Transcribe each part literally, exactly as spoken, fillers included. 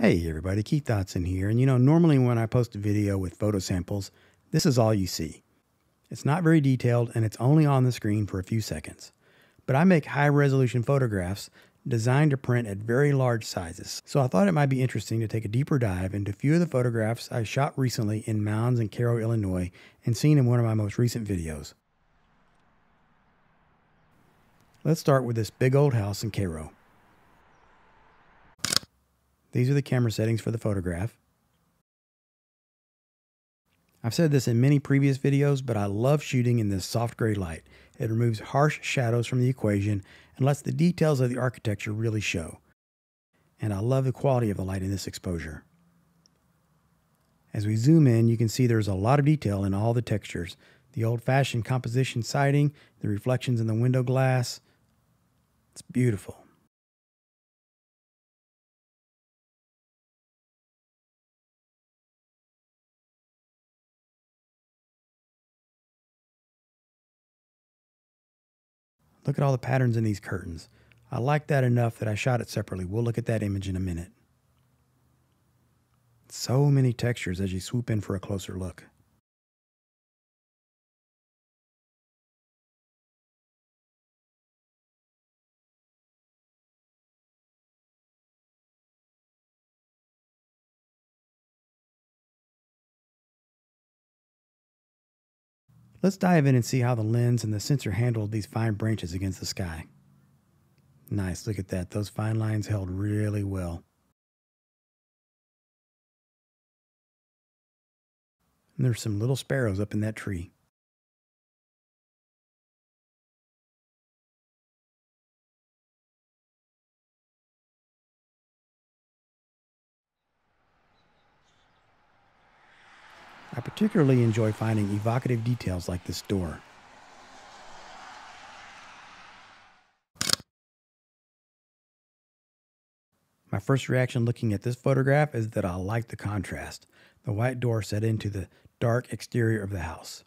Hey everybody, Keith Dotson here, and you know, normally when I post a video with photo samples, this is all you see. It's not very detailed and it's only on the screen for a few seconds. But I make high-resolution photographs designed to print at very large sizes, so I thought it might be interesting to take a deeper dive into a few of the photographs I shot recently in Mounds and Cairo, Illinois, and seen in one of my most recent videos. Let's start with this big old house in Cairo. These are the camera settings for the photograph. I've said this in many previous videos, but I love shooting in this soft gray light. It removes harsh shadows from the equation and lets the details of the architecture really show. And I love the quality of the light in this exposure. As we zoom in, you can see there's a lot of detail in all the textures. The old-fashioned composition siding, the reflections in the window glass. It's beautiful. Look at all the patterns in these curtains. I like that enough that I shot it separately. We'll look at that image in a minute. So many textures as you swoop in for a closer look. Let's dive in and see how the lens and the sensor handled these fine branches against the sky. Nice, look at that. Those fine lines held really well. And there's some little sparrows up in that tree. I particularly enjoy finding evocative details like this door. My first reaction looking at this photograph is that I like the contrast. The white door set into the dark exterior of the house.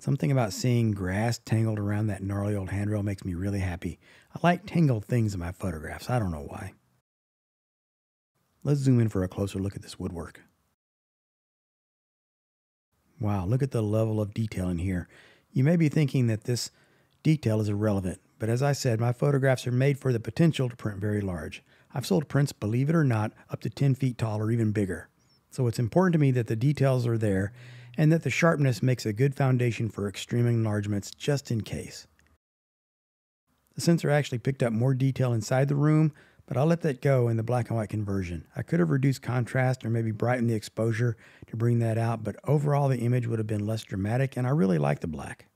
Something about seeing grass tangled around that gnarly old handrail makes me really happy. I like tangled things in my photographs. I don't know why. Let's zoom in for a closer look at this woodwork. Wow, look at the level of detail in here. You may be thinking that this detail is irrelevant, but as I said, my photographs are made for the potential to print very large. I've sold prints, believe it or not, up to ten feet tall or even bigger. So it's important to me that the details are there and that the sharpness makes a good foundation for extreme enlargements just in case. The sensor actually picked up more detail inside the room, but I'll let that go in the black and white conversion. I could have reduced contrast or maybe brightened the exposure to bring that out, but overall the image would have been less dramatic and I really like the black.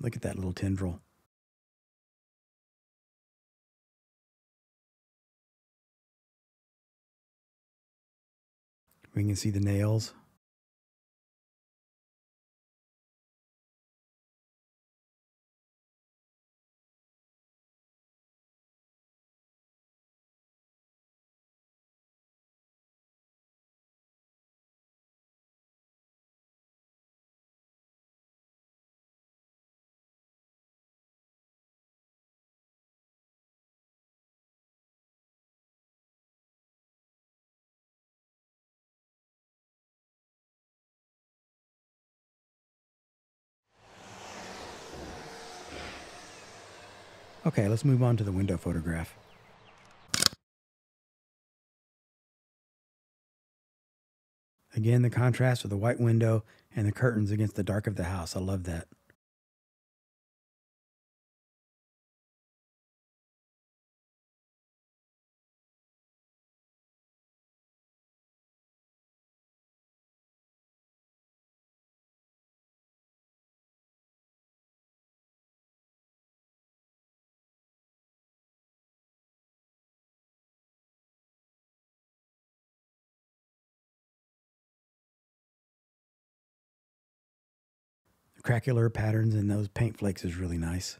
Look at that little tendril. We can see the nails. Okay, let's move on to the window photograph. Again, the contrast of the white window and the curtains against the dark of the house. I love that. Crackler patterns and those paint flakes is really nice.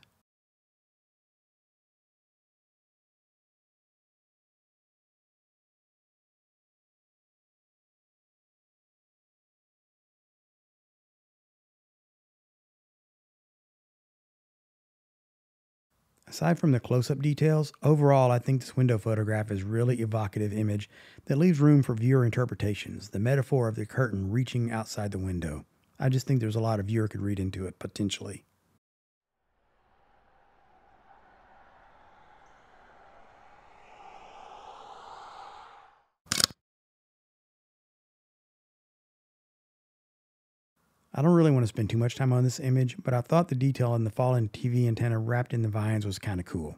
Aside from the close-up details, overall I think this window photograph is a really evocative image that leaves room for viewer interpretations, the metaphor of the curtain reaching outside the window. I just think there's a lot a viewer could read into it, potentially. I don't really want to spend too much time on this image, but I thought the detail in the fallen T V antenna wrapped in the vines was kind of cool.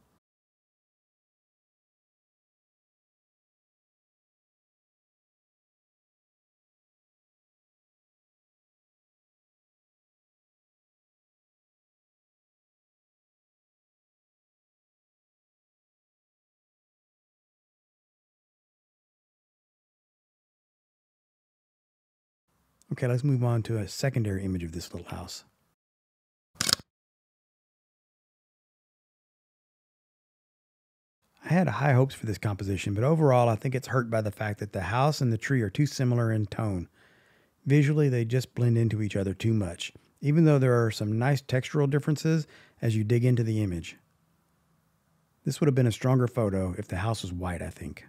Okay, let's move on to a secondary image of this little house. I had high hopes for this composition, but overall I think it's hurt by the fact that the house and the tree are too similar in tone. Visually, they just blend into each other too much, even though there are some nice textural differences as you dig into the image. This would have been a stronger photo if the house was white, I think.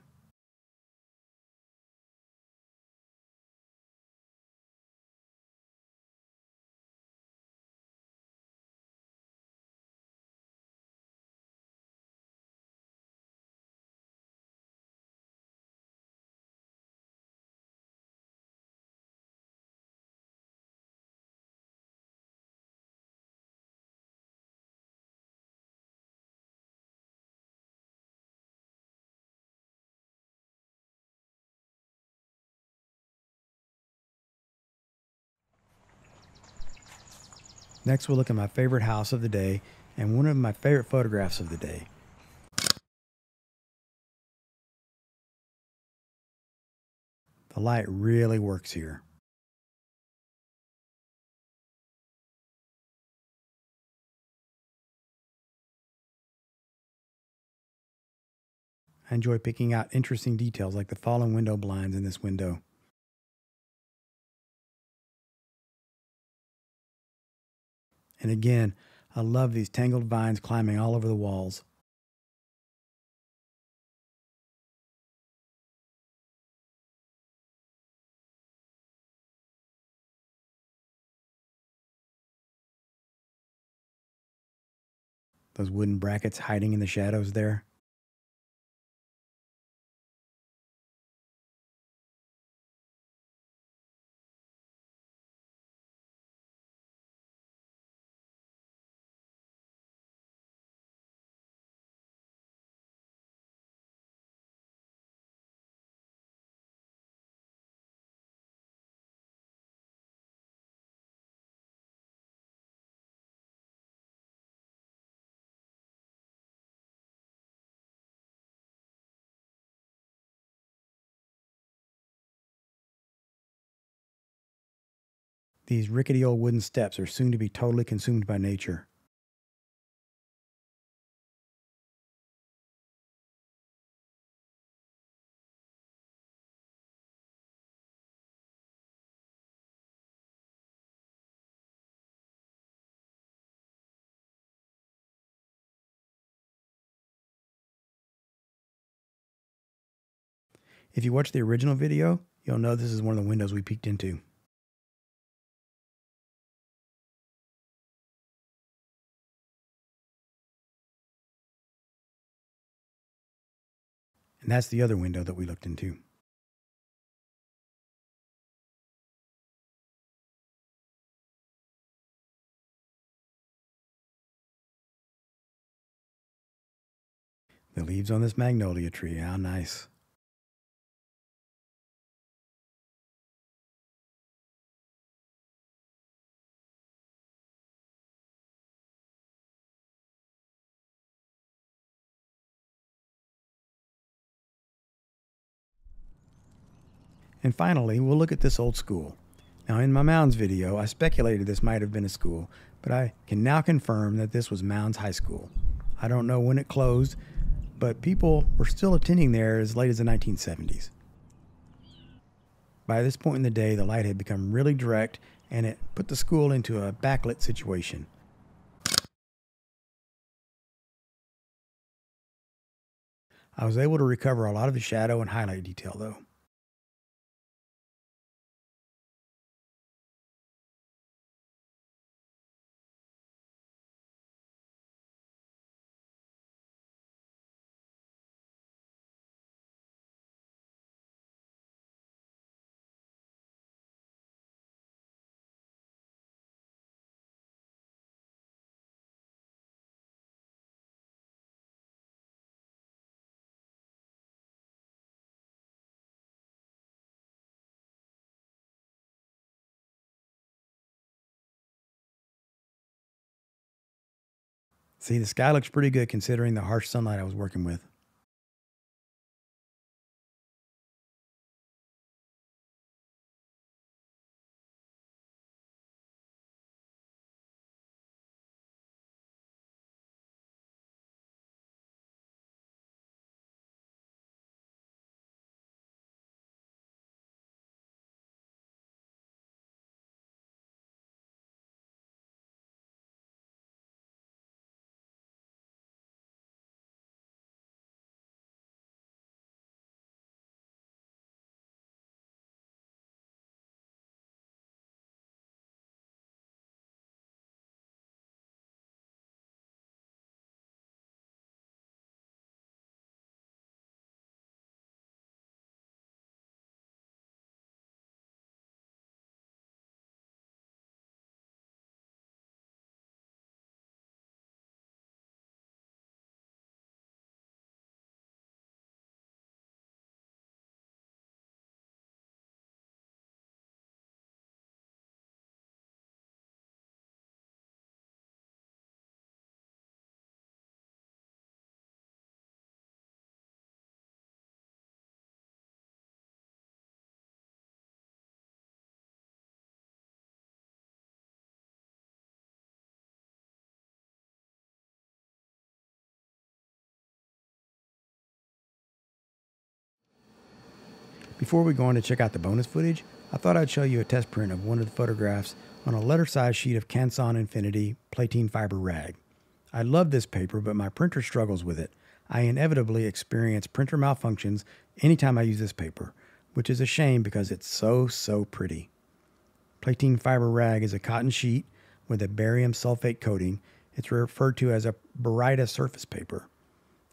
Next, we'll look at my favorite house of the day and one of my favorite photographs of the day. The light really works here. I enjoy picking out interesting details like the fallen window blinds in this window. And again, I love these tangled vines climbing all over the walls. Those wooden brackets hiding in the shadows there. These rickety old wooden steps are soon to be totally consumed by nature. If you watch the original video, you'll know this is one of the windows we peeked into. And that's the other window that we looked into. The leaves on this magnolia tree, how nice. And finally, we'll look at this old school. Now, in my Mounds video, I speculated this might have been a school, but I can now confirm that this was Mounds High School. I don't know when it closed, but people were still attending there as late as the nineteen seventies. By this point in the day, the light had become really direct, and it put the school into a backlit situation. I was able to recover a lot of the shadow and highlight detail though. See, the sky looks pretty good considering the harsh sunlight I was working with. Before we go on to check out the bonus footage, I thought I'd show you a test print of one of the photographs on a letter-sized sheet of Canson Infinity platine fiber rag. I love this paper, but my printer struggles with it. I inevitably experience printer malfunctions anytime I use this paper, which is a shame because it's so, so pretty. Platine fiber rag is a cotton sheet with a barium sulfate coating. It's referred to as a Burrita surface paper.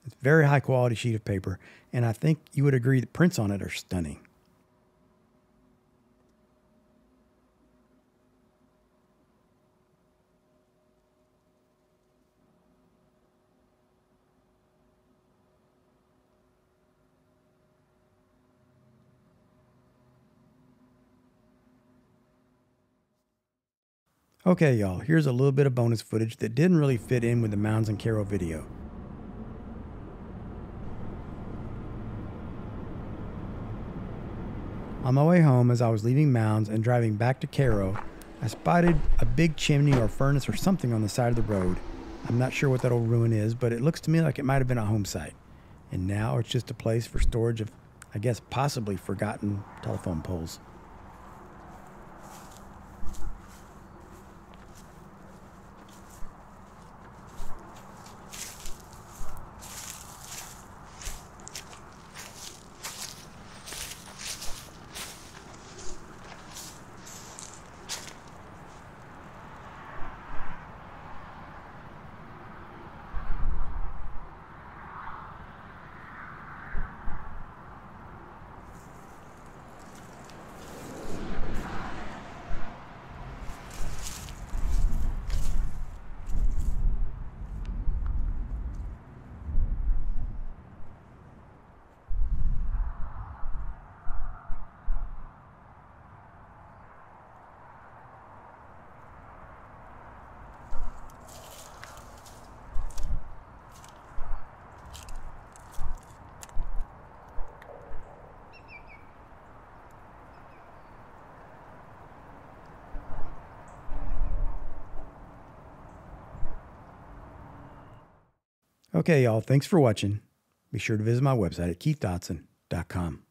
It's a very high quality sheet of paper, and I think you would agree the prints on it are stunning. Okay y'all, here's a little bit of bonus footage that didn't really fit in with the Mounds and Cairo video. On my way home, as I was leaving Mounds and driving back to Cairo, I spotted a big chimney or furnace or something on the side of the road. I'm not sure what that old ruin is, but it looks to me like it might have been a home site. And now it's just a place for storage of, I guess, possibly forgotten telephone poles. Okay, y'all, thanks for watching. Be sure to visit my website at keith dotson dot com.